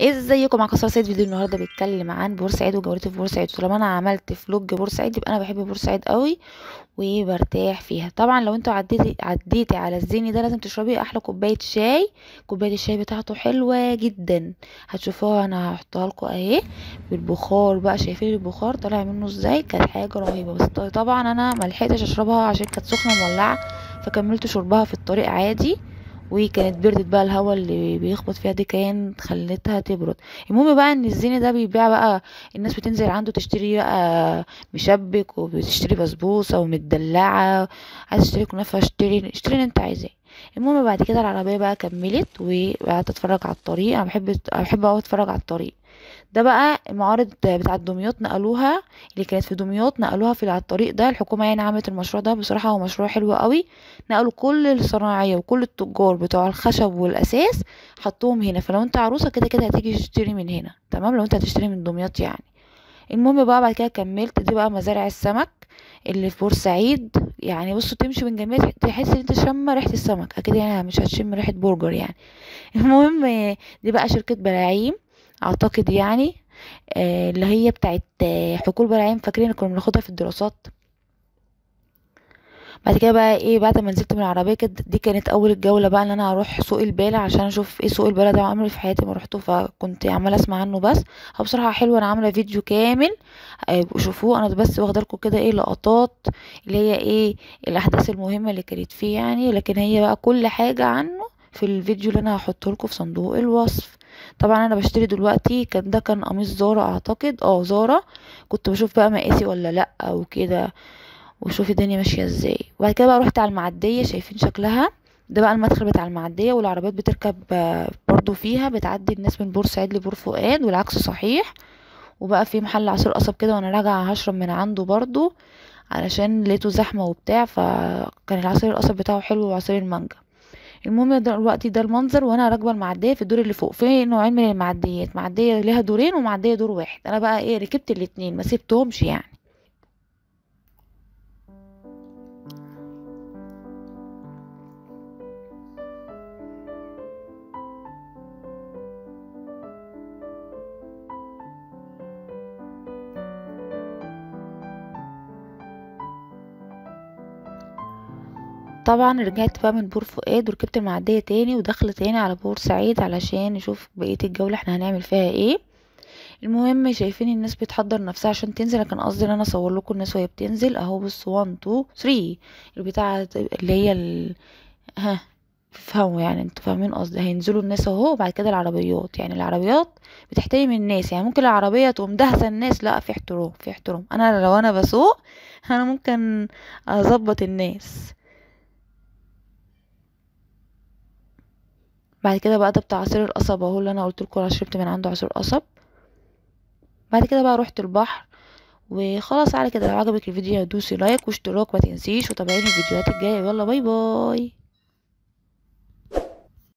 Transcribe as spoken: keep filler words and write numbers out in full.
ازيكم معاكم سارة سيد. فيديو النهارده بيتكلم عن بورسعيد وجولتي في بورسعيد. طالما انا عملت فلوج بورسعيد يبقى انا بحب بورسعيد قوي وبرتاح فيها. طبعا لو انتوا عديتي عديتي على الزيني ده لازم تشربي احلى كوبايه شاي. كوبايه الشاي بتاعته حلوه جدا، هتشوفوها انا هحطها لكم اهي بالبخار. بقى شايفين البخار طالع منه ازاي؟ كانت حاجه رهيبه، بس طبعا انا ملحقتش اشربها عشان كانت سخنه مولعه، فكملت شربها في الطريق عادي، وكانت بردت بقى. الهوا اللي بيخبط فيها دي كان خلتها تبرد. المهم بقى ان الزيني ده بيبيع بقى، الناس بتنزل عنده تشتري بقى مشبك، وبتشتري بسبوسه ومدلعه، عايز تشتري كنافه اشتري اشتري اللي انت عايزاه. المهم بعد كده العربيه بقى كملت، وقعدت اتفرج على الطريق. انا بحب بحب اوي اتفرج على الطريق ده. بقى المعارض بتاعه دمياط نقلوها، اللي كانت في دمياط نقلوها في على الطريق ده. الحكومه يعني عملت المشروع ده، بصراحه هو مشروع حلو قوي. نقلوا كل الصناعيه وكل التجار بتوع الخشب والاساس حطوهم هنا، فلو انت عروسه كده كده هتيجي تشتري من هنا، تمام، لو انت هتشتري من دمياط يعني. المهم بقى بعد كده كملت، دي بقى مزارع السمك اللي في بورسعيد. يعني بصوا تمشي من جميع، تحس ان انت شم ريحه السمك، اكيد يعني مش هتشم ريحه برجر يعني. المهم دي بقى شركه بلعيم اعتقد يعني، آه اللي هي بتاعت حقول بلعيم، فاكرين كنا بناخدها في الدراسات. بعد كده بقى ايه، بعد ما نزلت من العربيه كده، دي كانت اول الجوله بقى ان انا اروح سوق الباله عشان اشوف ايه سوق الباله ده، عمري في حياتي ما روحته، فكنت عماله اسمع عنه بس. هو بصراحه حلو، انا عامله فيديو كامل شوفوه، انا بس واخده لكم كده ايه لقطات اللي هي ايه الاحداث المهمه اللي كانت فيه يعني، لكن هي بقى كل حاجه عنه في الفيديو اللي انا هحطه لكم في صندوق الوصف. طبعا انا بشتري دلوقتي، كان ده كان قميص زارا اعتقد، اه زارا. كنت بشوف بقى مقاسي ولا لا وكده، وشوفي الدنيا ماشيه ازاي. وبعد كده بقى روحت على المعديه، شايفين شكلها ده بقى المدخل بتاع المعديه، والعربيات بتركب برضو فيها، بتعدي الناس من بورسعيد لبور فؤاد والعكس صحيح. وبقى في محل عصير قصب كده، وانا راجعه هشرب من عنده برضو علشان لقيته زحمه وبتاع، فكان العصير القصب بتاعه حلو وعصير المانجا. المهم دلوقتي ده المنظر وانا راكبه المعديه في الدور اللي فوق. في نوعين من المعديات، معديه ليها دورين ومعديه دور واحد. انا بقى ايه ركبت الاتنين، ما سبتهمش يعني. طبعا رجعت بقى من بور فؤاد وركبت المعديه تاني، ودخل تاني على بورسعيد علشان نشوف بقيه الجوله احنا هنعمل فيها ايه. المهم شايفين الناس بتحضر نفسها عشان تنزل، كان قصدي ان انا اصور لكم الناس وهي بتنزل اهو. بص واحد اتنين تلاتة البتاعه اللي هي ال... ها فهموا يعني، انتوا فاهمين قصدي، هينزلوا الناس اهو. وبعد كده العربيات، يعني العربيات بتحترم الناس، يعني ممكن العربيه تقوم دهسه الناس، لا في احترام في احترام. انا لو انا بسوق انا ممكن اظبط الناس. بعد كده بقى ده بتاع عصير القصب اهو، اللي انا قلت لكم انا شربت من عنده عصير قصب. بعد كده بقى روحت البحر وخلاص على كده. لو عجبك الفيديو دوسي لايك واشتراك، ما تنسيش وتابعيني الفيديوهات الجايه. يلا باي باي.